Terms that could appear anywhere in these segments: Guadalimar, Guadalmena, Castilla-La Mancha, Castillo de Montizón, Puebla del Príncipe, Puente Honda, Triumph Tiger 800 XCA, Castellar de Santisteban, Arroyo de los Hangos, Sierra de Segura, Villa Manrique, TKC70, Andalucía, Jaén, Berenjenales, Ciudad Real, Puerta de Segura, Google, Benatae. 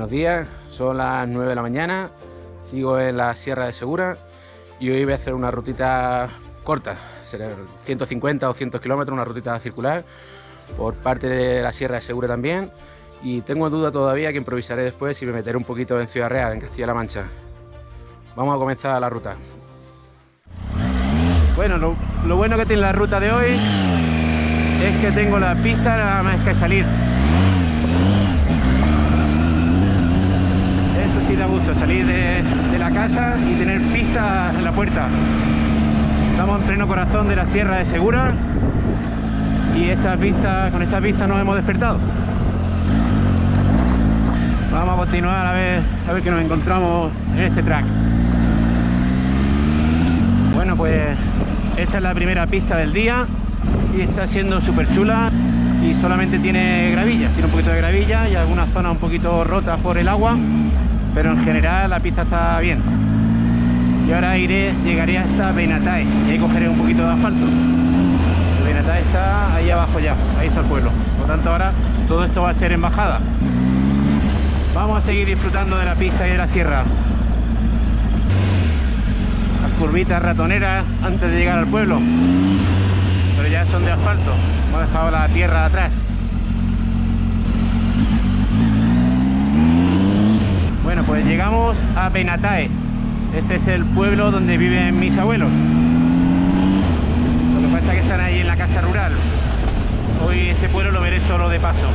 Buenos días, son las 9 de la mañana, sigo en la Sierra de Segura y hoy voy a hacer una rutita corta, serán 150 o 200 kilómetros, una rutita circular por parte de la Sierra de Segura también, y tengo duda todavía que improvisaré después si me meteré un poquito en Ciudad Real, en Castilla-La Mancha. Vamos a comenzar la ruta. Bueno, lo bueno que tiene la ruta de hoy es que tengo la pista nada más que salir. Eso sí da gusto, salir de la casa y tener pista en la puerta. Estamos en pleno corazón de la Sierra de Segura y con esta pista nos hemos despertado. Vamos a continuar a ver qué nos encontramos en este track. Bueno, pues esta es la primera pista del día y está siendo súper chula y solamente tiene gravillas, tiene un poquito de gravilla y algunas zonas un poquito rotas por el agua, pero en general la pista está bien. Y ahora llegaré hasta Benatae y ahí cogeré un poquito de asfalto. Benatae está ahí abajo ya, ahí está el pueblo, por lo tanto ahora todo esto va a ser en bajada. Vamos a seguir disfrutando de la pista y de la sierra. Las curvitas ratoneras antes de llegar al pueblo, pero ya son de asfalto, hemos dejado la tierra atrás. Bueno, pues llegamos a Benatae. Este es el pueblo donde viven mis abuelos. Lo que pasa es que están ahí en la casa rural. Hoy este pueblo lo veré solo de paso.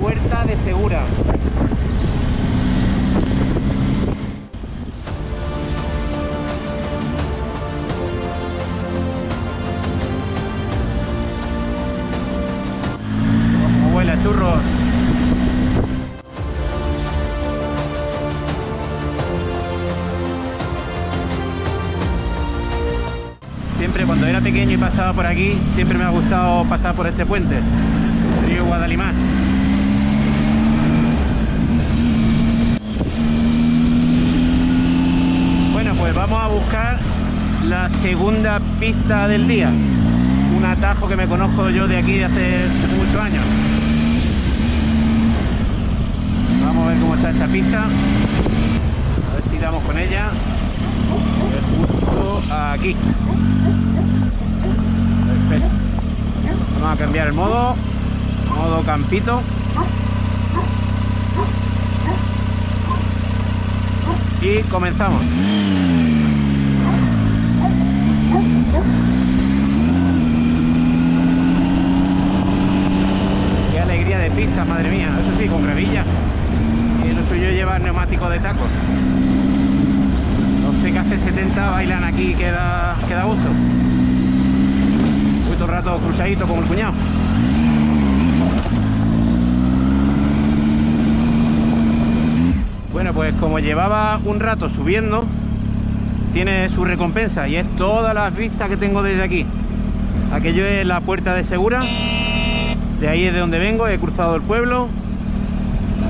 Puerta de Segura. Como huele churros. Siempre cuando era pequeño y pasaba por aquí, siempre me ha gustado pasar por este puente, el río Guadalimar. Vamos a buscar la segunda pista del día, un atajo que me conozco yo de aquí de hace muchos años. Vamos a ver cómo está esta pista, a ver si damos con ella. Justo aquí. Perfecto. Vamos a cambiar el modo campito. Y comenzamos. Qué alegría de pistas, madre mía. Eso sí, con gravilla. Y lo suyo lleva neumático de tacos. Los TKC70 bailan aquí, queda gusto. Voy todo el rato cruzadito como el cuñado. Bueno, pues como llevaba un rato subiendo, tiene su recompensa y es todas las vistas que tengo desde aquí. Aquello es la Puerta de Segura, de ahí es de donde vengo, he cruzado el pueblo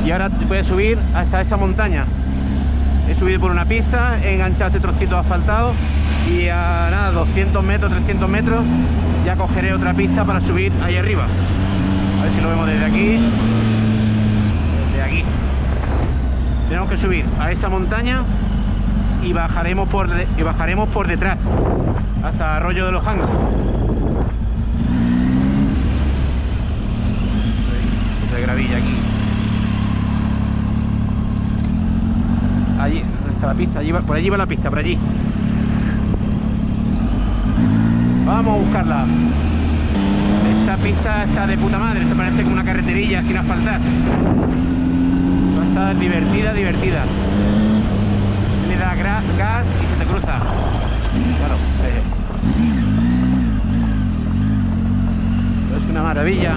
y ahora puedes subir hasta esa montaña. He subido por una pista, he enganchado este trocito asfaltado y a nada, 200 metros, 300 metros, ya cogeré otra pista para subir ahí arriba. A ver si lo vemos desde aquí. Desde aquí. Tenemos que subir a esa montaña y bajaremos por detrás hasta Arroyo de los Hangos. De gravilla aquí. Allí está la pista, por allí va la pista, por allí. Vamos a buscarla. Esta pista está de puta madre, se parece como una carreterilla sin asfaltar. Está divertida. Le da gas y se te cruza. Claro, es una maravilla.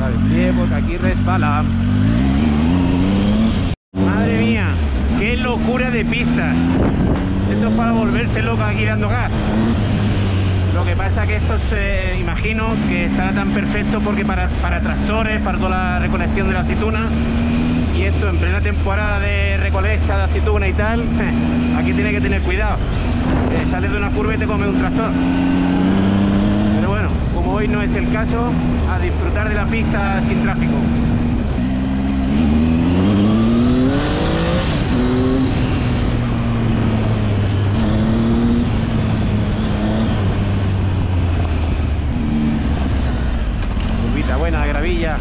Vale, porque aquí resbala. locura de pista. Esto es para volverse loco aquí dando gas. Lo que pasa que esto se imagino que estará tan perfecto porque para tractores, para toda la recolección de la aceituna, y esto en plena temporada de recolecta de aceituna y tal, aquí tienes que tener cuidado. Sales de una curva y te come un tractor. Pero bueno, como hoy no es el caso, a disfrutar de la pista sin tráfico. Buena gravilla.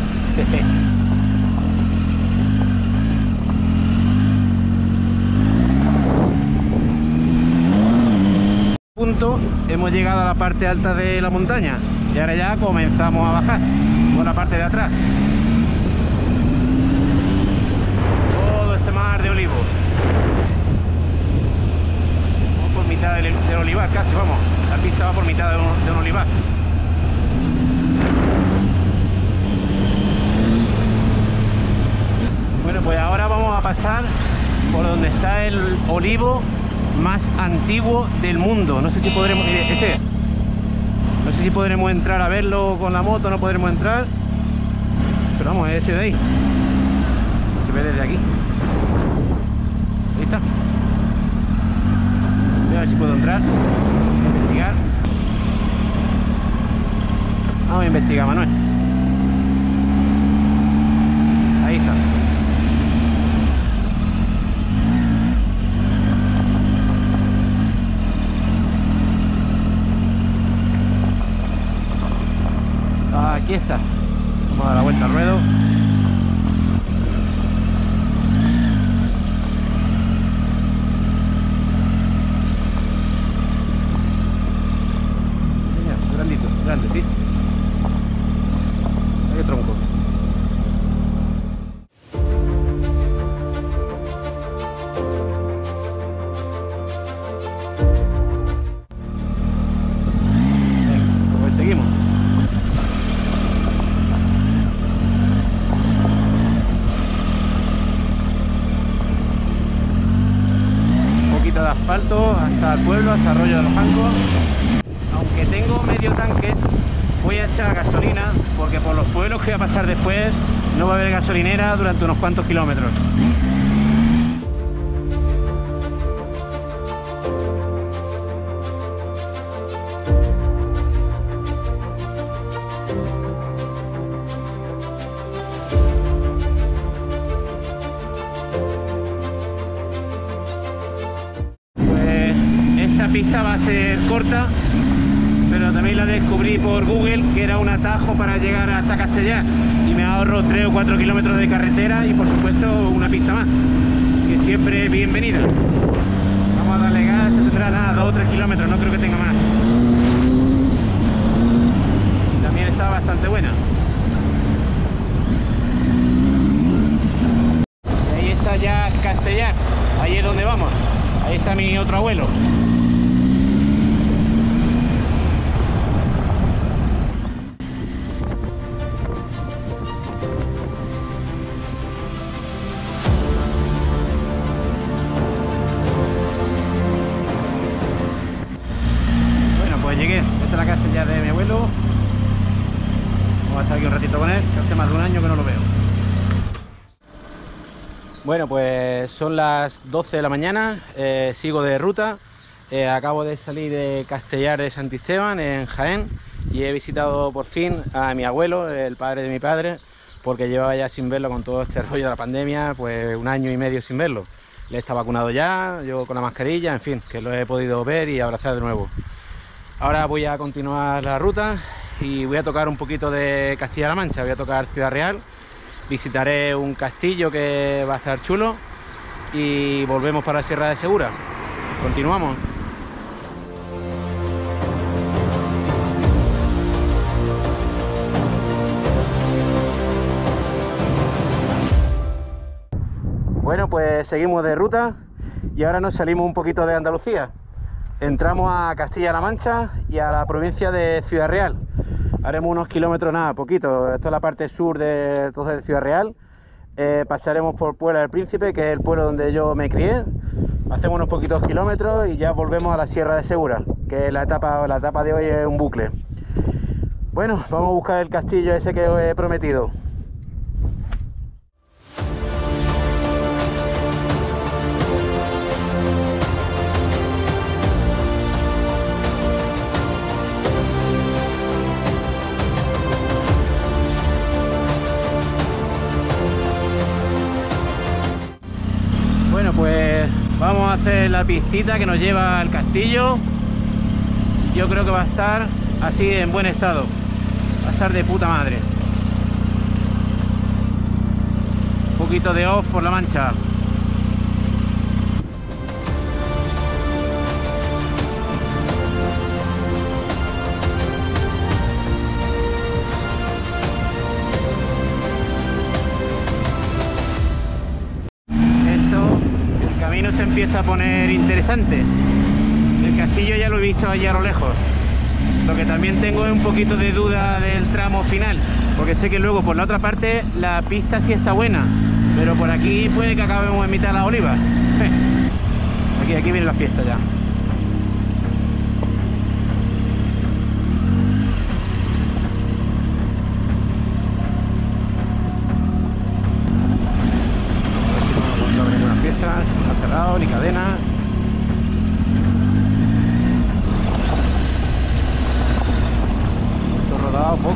Punto, hemos llegado a la parte alta de la montaña y ahora ya comenzamos a bajar por la parte de atrás. Todo este mar de olivos. Vamos por mitad del olivar, casi vamos. La pista va por mitad de un olivar. Bueno, pues ahora vamos a pasar por donde está el olivo más antiguo del mundo. No sé si podremos... Ese es. No sé si podremos entrar a verlo con la moto, no podremos entrar. Pero vamos, es ese de ahí. Se ve desde aquí. Ahí está. Voy a ver si puedo entrar. Investigar. Vamos a investigar, Manuel. Ahí está. Aquí está. Vamos a dar la vuelta al ruedo. Mira, grandito, grande, sí. Hay tronco. Hasta el pueblo, hasta Arroyo de los Hangos. Aunque tengo medio tanque, voy a echar gasolina porque por los pueblos que voy a pasar después no va a haber gasolinera durante unos cuantos kilómetros. Esta va a ser corta, pero también la descubrí por Google que era un atajo para llegar hasta Castellar y me ahorro 3 o 4 kilómetros de carretera y por supuesto una pista más, que siempre es bienvenida. Vamos a darle gas, se tendrá nada, 2 o 3 kilómetros, no creo que tenga más. También está bastante buena. Y ahí está ya Castellar, ahí es donde vamos, ahí está mi otro abuelo. La Castilla de mi abuelo. Vamos a estar aquí un ratito con él, que hace más de un año que no lo veo. Bueno, pues son las 12 de la mañana, sigo de ruta. Acabo de salir de Castellar de Santisteban, en Jaén, y he visitado por fin a mi abuelo, el padre de mi padre, porque llevaba ya sin verlo con todo este rollo de la pandemia, pues un año y medio sin verlo. Él está vacunado ya, yo con la mascarilla, en fin, que lo he podido ver y abrazar de nuevo. Ahora voy a continuar la ruta y voy a tocar un poquito de Castilla-La Mancha, voy a tocar Ciudad Real, visitaré un castillo que va a estar chulo y volvemos para la Sierra de Segura. Continuamos. Bueno, pues seguimos de ruta y ahora nos salimos un poquito de Andalucía. Entramos a Castilla-La Mancha y a la provincia de Ciudad Real. Haremos unos kilómetros, nada, poquito. Esto es la parte sur de Ciudad Real. Pasaremos por Puebla del Príncipe, que es el pueblo donde yo me crié. hacemos unos poquitos kilómetros y ya volvemos a la Sierra de Segura, que la etapa de hoy es un bucle. Bueno, vamos a buscar el castillo ese que os he prometido. Bueno, pues vamos a hacer la pistita que nos lleva al castillo. Yo creo que va a estar así en buen estado. Va a estar de puta madre. Un poquito de off por la Mancha. Esto, el camino se empieza a poner interesante. El castillo ya lo he visto allá a lo lejos. Lo que también tengo es un poquito de duda del tramo final, porque sé que luego por la otra parte la pista sí está buena, pero por aquí puede que acabemos en mitad de las olivas. Aquí viene la fiesta ya. No habrá ninguna fiesta, no está cerrado, ni cadena. Poco. No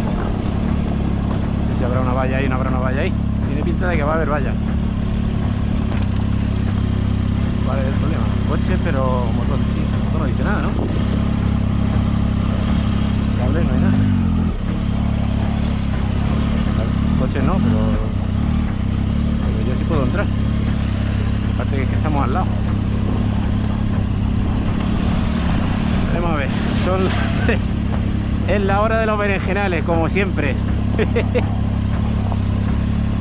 sé si habrá una valla ahí, no habrá una valla ahí. Tiene pinta de que va a haber valla. ¿Cuál es el problema? Coche, pero motor, sí, el motor no dice nada, ¿no? Cable, no hay nada. Coche no, pero yo sí puedo entrar. Aparte que es que estamos al lado. Vamos a ver, son... Es la hora de los berenjenales, como siempre.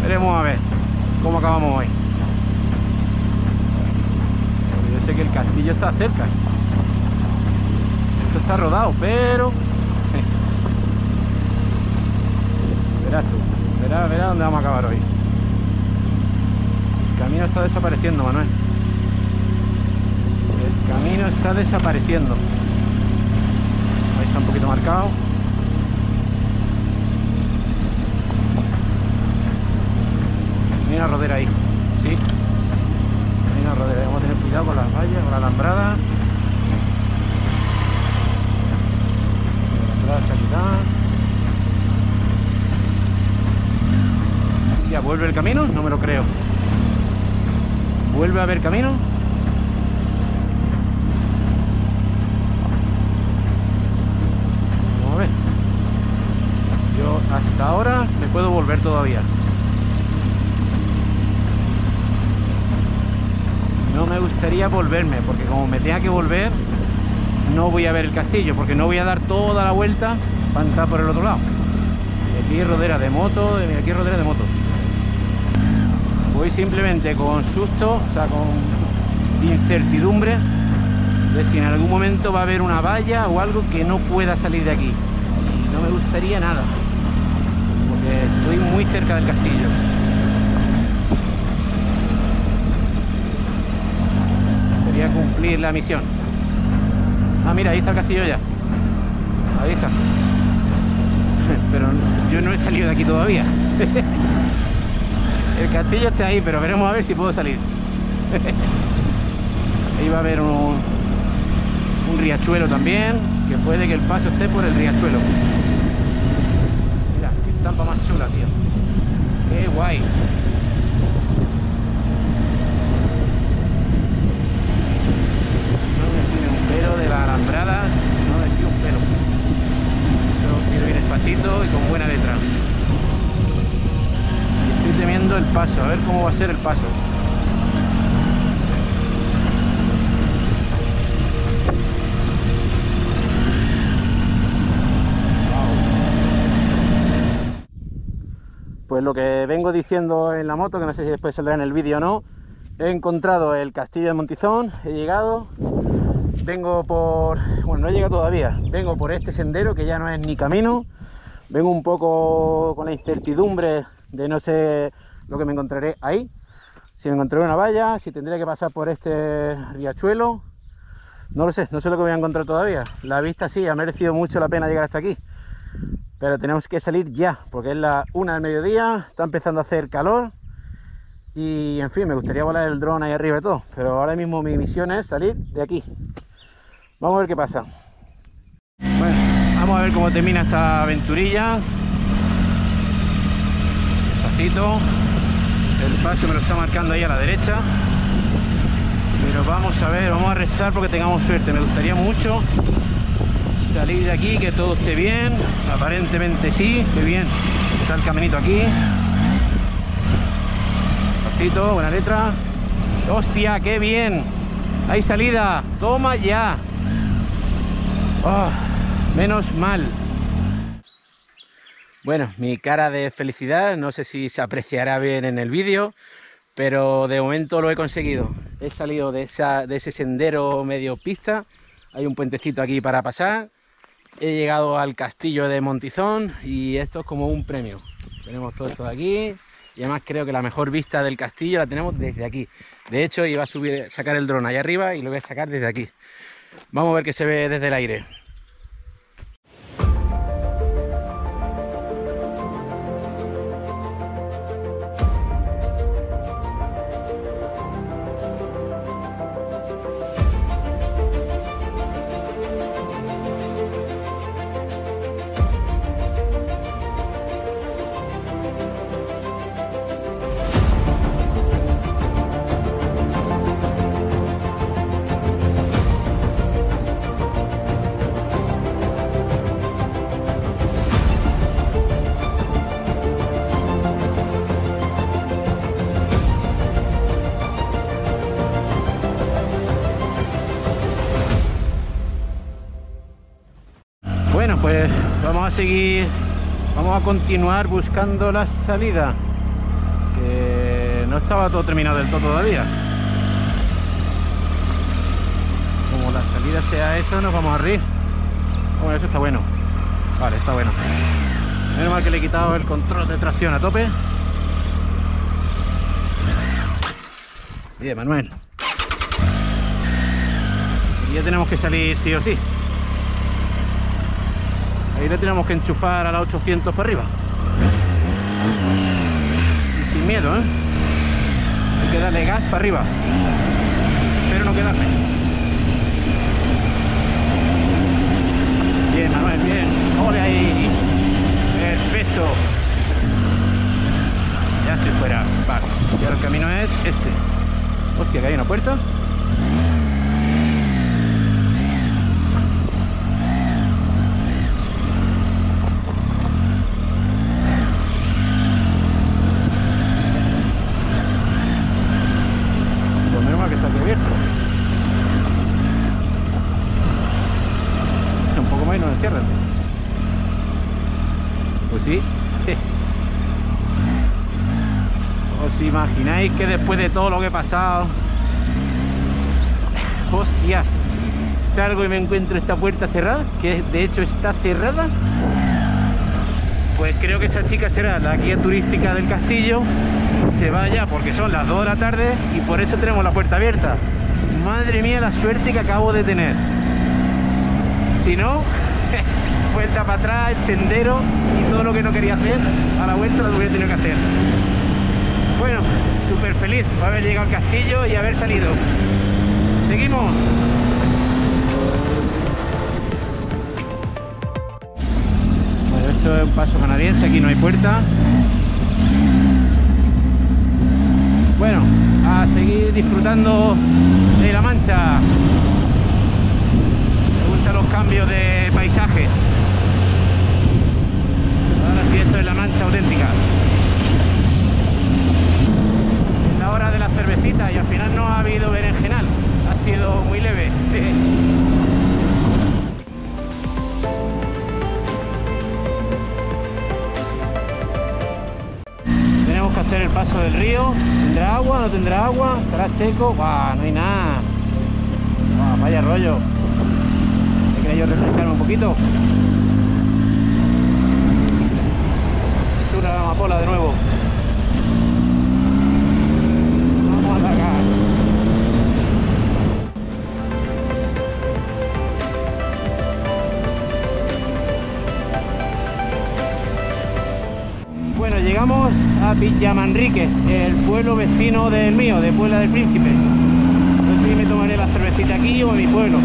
Veremos a ver cómo acabamos hoy. Yo sé que el castillo está cerca. Esto está rodado, pero... Verás tú, verás dónde vamos a acabar hoy. El camino está desapareciendo, Manuel. El camino está desapareciendo. Está un poquito marcado. Hay una rodera ahí, sí. Hay una rodera, vamos a tener cuidado con las vallas, con la alambrada. La alambrada está quitada. Ya vuelve el camino, no me lo creo. ¿Vuelve a haber camino? Hasta ahora me puedo volver todavía. No me gustaría volverme, porque como me tenga que volver, no voy a ver el castillo, porque no voy a dar toda la vuelta para entrar por el otro lado. Y aquí rodera de moto, y aquí rodera de moto. Voy simplemente con susto, o sea, con incertidumbre de si en algún momento va a haber una valla o algo que no pueda salir de aquí. Y no me gustaría nada. Estoy muy cerca del castillo. Quería cumplir la misión. Ah, mira, ahí está el castillo ya. Ahí está. Pero yo no he salido de aquí todavía. El castillo está ahí, pero veremos a ver si puedo salir. Ahí va a haber un riachuelo también, que puede que el paso esté por el riachuelo. Estampa más chula, tío. Qué guay. No me tiene un pelo de la alambrada. No me tiene un pelo. Yo quiero ir despacito y con buena letra. Y estoy temiendo el paso. A ver cómo va a ser el paso. Pues lo que vengo diciendo en la moto, que no sé si después saldrá en el vídeo o no, he encontrado el Castillo de Montizón, he llegado, vengo por... bueno, no he llegado todavía, vengo por este sendero que ya no es ni camino, vengo un poco con la incertidumbre de no sé lo que me encontraré ahí, si me encontré una valla, si tendría que pasar por este riachuelo. No lo sé, no sé lo que voy a encontrar todavía. La vista sí, ha merecido mucho la pena llegar hasta aquí, pero tenemos que salir ya, porque es la 1 del mediodía, está empezando a hacer calor. Y en fin, me gustaría volar el dron ahí arriba y todo, pero ahora mismo mi misión es salir de aquí. Vamos a ver qué pasa. Bueno, vamos a ver cómo termina esta aventurilla. Despacito. El paso me lo está marcando ahí a la derecha. Pero vamos a ver, vamos a rezar porque tengamos suerte. Me gustaría mucho salir de aquí, que todo esté bien. Aparentemente sí, qué bien. Está el caminito aquí. Buena letra. Hostia, qué bien. Hay salida. Toma ya. Oh, menos mal. Bueno, mi cara de felicidad, no sé si se apreciará bien en el vídeo, pero de momento lo he conseguido. He salido de ese sendero medio pista. Hay un puentecito aquí para pasar. He llegado al Castillo de Montizón y esto es como un premio. Tenemos todo esto de aquí. Y además creo que la mejor vista del castillo la tenemos desde aquí. De hecho, iba a sacar el dron allá arriba y lo voy a sacar desde aquí. Vamos a ver qué se ve desde el aire. Bueno, pues vamos a seguir, vamos a continuar buscando la salida, que no estaba todo terminado del todo todavía. Como la salida sea esa, nos vamos a reír. Bueno, eso está bueno. Vale, está bueno. Menos mal que le he quitado el control de tracción a tope. Bien, Manuel. Y ya tenemos que salir sí o sí. Ahí le tenemos que enchufar a la 800 para arriba. Y sin miedo, ¿eh? Hay que darle gas para arriba. Espero no quedarme. Bien, Manuel, bien. ¡Ole ahí! ¡Perfecto! Ya estoy fuera. Vale. Y ahora el camino es este. Hostia, que hay una puerta. Imagináis que después de todo lo que he pasado, hostia, salgo y me encuentro esta puerta cerrada, que de hecho está cerrada. Pues creo que esa chica será la guía turística del castillo. Se va ya porque son las 2 de la tarde y por eso tenemos la puerta abierta. Madre mía, la suerte que acabo de tener. Si no, vuelta para atrás, el sendero y todo lo que no quería hacer a la vuelta lo hubiera tenido que hacer. Bueno, súper feliz por haber llegado al castillo y haber salido. Seguimos. Bueno, esto es un paso canadiense, aquí no hay puerta. Bueno, a seguir disfrutando de La Mancha. Me gustan los cambios de paisaje. Ahora sí, esto es La Mancha auténtica. Hora de la cervecita y al final no ha habido berenjenal, ha sido muy leve. Tenemos que hacer el paso del río. ¿Tendrá agua? ¿No tendrá agua? ¿Estará seco? ¡Buah! No hay nada. ¡Buah! Vaya rollo. ¿Me queréis refrescarme un poquito? Es una amapola de nuevo. a Villa Manrique, el pueblo vecino del mío, de Puebla del Príncipe. No sé si me tomaré la cervecita aquí o en mi pueblo,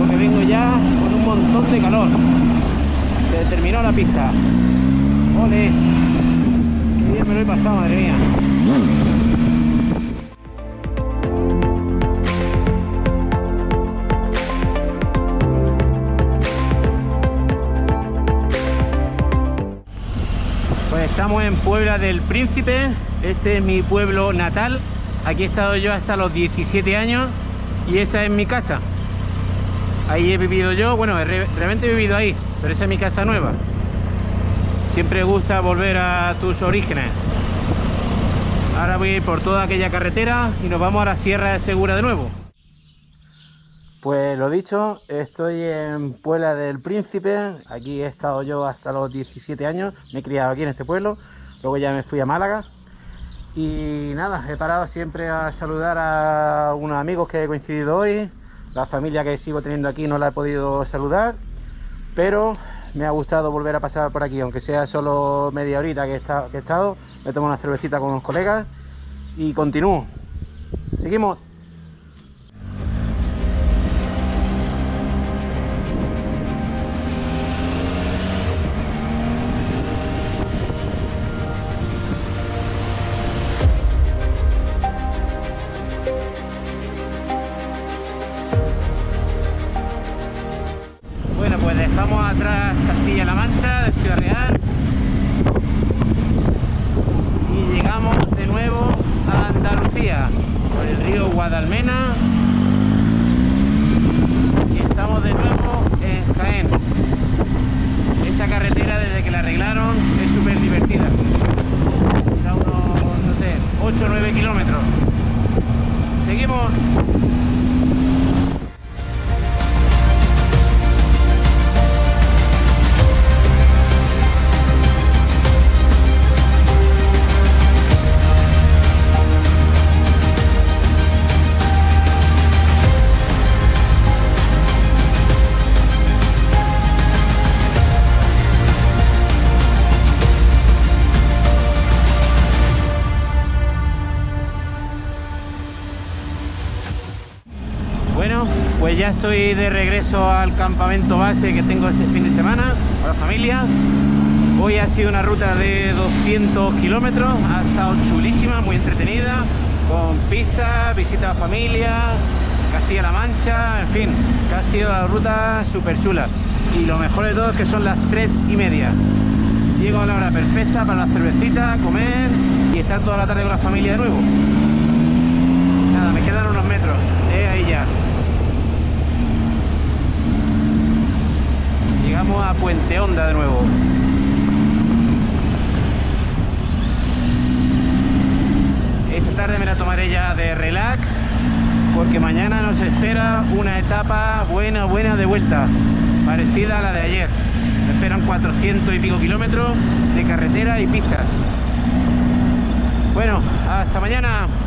porque vengo ya con un montón de calor. Se terminó la pista. ¡Ole! ¡Qué bien me lo he pasado, madre mía! Estamos en Puebla del Príncipe, este es mi pueblo natal, aquí he estado yo hasta los 17 años y esa es mi casa. Ahí he vivido yo, bueno, realmente he vivido ahí, pero esa es mi casa nueva. Siempre gusta volver a tus orígenes. Ahora voy a ir por toda aquella carretera y nos vamos a la Sierra de Segura de nuevo. Pues lo dicho, estoy en Puebla del Príncipe, aquí he estado yo hasta los 17 años, me he criado aquí en este pueblo, luego ya me fui a Málaga y nada, he parado siempre a saludar a unos amigos que he coincidido hoy, la familia que sigo teniendo aquí no la he podido saludar, pero me ha gustado volver a pasar por aquí, aunque sea solo media horita que he estado, me tomo una cervecita con unos colegas y continúo. Seguimos. Dejamos atrás Castilla-La Mancha, de Ciudad Real, y llegamos de nuevo a Andalucía por el río Guadalmena y estamos de nuevo en Jaén. Esta carretera desde que la arreglaron es súper divertida, da unos, no sé, 8 o 9 kilómetros. Seguimos. Pues ya estoy de regreso al campamento base que tengo este fin de semana con la familia. Hoy ha sido una ruta de 200 kilómetros, ha estado chulísima, muy entretenida, con pistas, visita a familia, Castilla-La Mancha, en fin, que ha sido la ruta súper chula. Y lo mejor de todo es que son las 3:30. Llego a la hora perfecta para la cervecita, comer y estar toda la tarde con la familia de nuevo. Nada, me quedan unos metros, ahí ya. Llegamos a Puente Honda de nuevo. Esta tarde me la tomaré ya de relax, porque mañana nos espera una etapa buena de vuelta, parecida a la de ayer. Me esperan 400 y pico kilómetros de carretera y pistas. Bueno, hasta mañana.